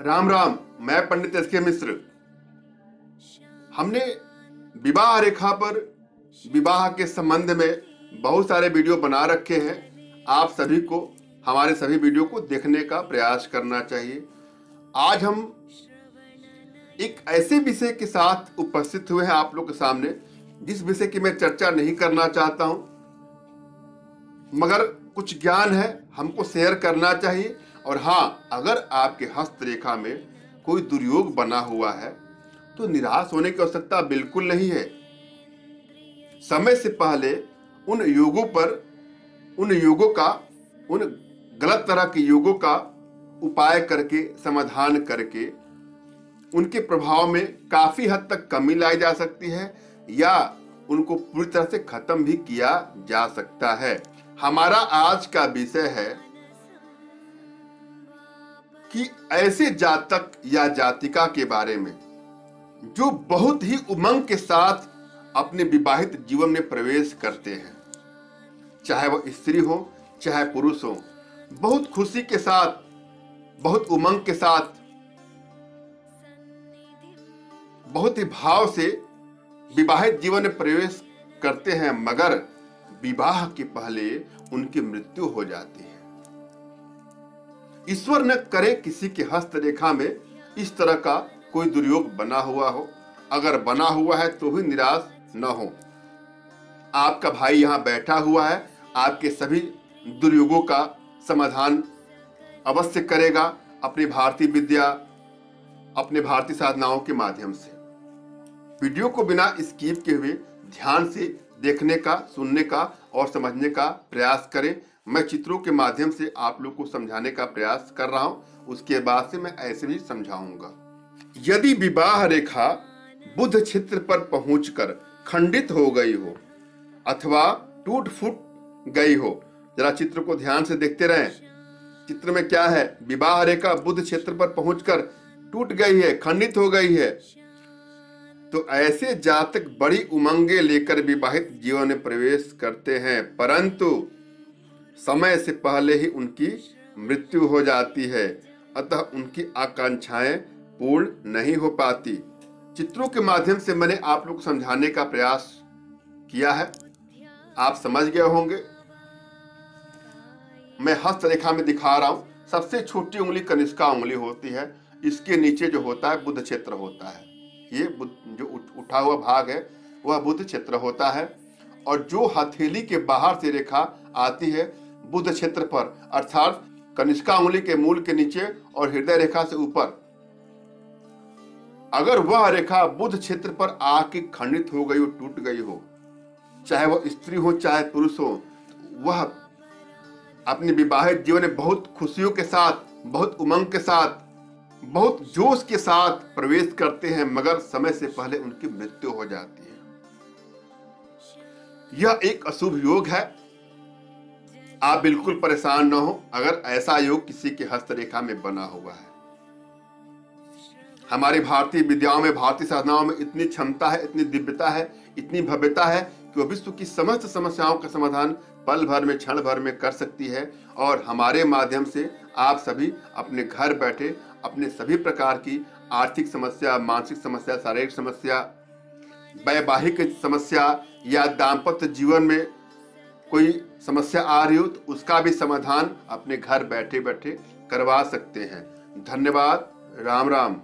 राम राम, मैं पंडित एसके मिश्र। हमने विवाह रेखा पर विवाह के संबंध में बहुत सारे वीडियो बना रखे हैं। आप सभी को हमारे सभी वीडियो को देखने का प्रयास करना चाहिए। आज हम एक ऐसे विषय के साथ उपस्थित हुए हैं आप लोग के सामने, जिस विषय की मैं चर्चा नहीं करना चाहता हूं, मगर कुछ ज्ञान है हमको शेयर करना चाहिए। और हाँ, अगर आपके हस्तरेखा में कोई दुर्योग बना हुआ है तो निराश होने की आवश्यकता बिल्कुल नहीं है। समय से पहले उन गलत तरह के योगों का उपाय करके, समाधान करके उनके प्रभाव में काफी हद तक कमी लाई जा सकती है या उनको पूरी तरह से खत्म भी किया जा सकता है। हमारा आज का विषय है कि ऐसे जातक या जातिका के बारे में जो बहुत ही उमंग के साथ अपने विवाहित जीवन में प्रवेश करते हैं, चाहे वह स्त्री हो चाहे पुरुष हो, बहुत खुशी के साथ, बहुत उमंग के साथ, बहुत ही भाव से विवाहित जीवन में प्रवेश करते हैं, मगर विवाह के पहले उनकी मृत्यु हो जाती है। ईश्वर न करे किसी के हस्तरेखा में इस तरह का कोई दुर्योग बना हुआ हो। अगर बना हुआ है तो भी निराश न हो। आपका भाई यहाँ बैठा हुआ है, आपके सभी दुर्योगों का समाधान अवश्य करेगा अपनी भारतीय विद्या, अपने भारतीय साधनाओं के माध्यम से। वीडियो को बिना स्किप किए हुए ध्यान से देखने का, सुनने का और समझने का प्रयास करें। मैं चित्रों के माध्यम से आप लोग को समझाने का प्रयास कर रहा हूं, उसके बाद से मैं ऐसे भी समझाऊंगा। यदि विवाह रेखा बुध क्षेत्र पर पहुंचकर खंडित हो गई हो अथवा टूट फूट गई हो, जरा चित्र को ध्यान से देखते रहें। चित्र में क्या है? विवाह रेखा बुध क्षेत्र पर पहुंचकर टूट गई है, खंडित हो गई है, तो ऐसे जातक बड़ी उमंगे लेकर विवाहित जीवन में प्रवेश करते हैं, परंतु समय से पहले ही उनकी मृत्यु हो जाती है। अतः उनकी आकांक्षाएं पूर्ण नहीं हो पाती। चित्रों के माध्यम से मैंने आप लोग समझाने का प्रयास किया है, आप समझ गए होंगे। मैं हस्तरेखा में दिखा रहा हूं। सबसे छोटी उंगली कनिष्का उंगली होती है, इसके नीचे जो होता है बुध क्षेत्र होता है। ये जो उठा हुआ भाग है वह बुध क्षेत्र होता है। और जो हथेली के बाहर से रेखा आती है बुध क्षेत्र पर, अर्थात कनिष्का उंगली के मूल के नीचे और हृदय रेखा से ऊपर, अगर वह रेखा बुध क्षेत्र पर आके खंडित हो गई हो, टूट गई हो, चाहे वह स्त्री हो चाहे पुरुष हो, वह अपने विवाहित जीवन में बहुत खुशियों के साथ, बहुत उमंग के साथ, बहुत जोश के साथ प्रवेश करते हैं, मगर समय से पहले उनकी मृत्यु हो जाती है। यह एक अशुभ योग है। आप बिल्कुल परेशान न हो अगर ऐसा योग किसी के हस्तरेखा में बना हुआ है। हमारी भारतीय विद्याओं में, भारतीय साधनाओं में इतनी क्षमता है, इतनी दिव्यता है, इतनी भव्यता है कि वह विश्व की समस्त समस्याओं का समाधान पल भर में, क्षण भर में कर सकती है। और हमारे माध्यम से आप सभी अपने घर बैठे अपने सभी प्रकार की आर्थिक समस्या, मानसिक समस्या, शारीरिक समस्या, वैवाहिक समस्या या दाम्पत्य जीवन में कोई समस्या आ रही हो तो उसका भी समाधान अपने घर बैठे बैठे करवा सकते हैं। धन्यवाद। राम राम।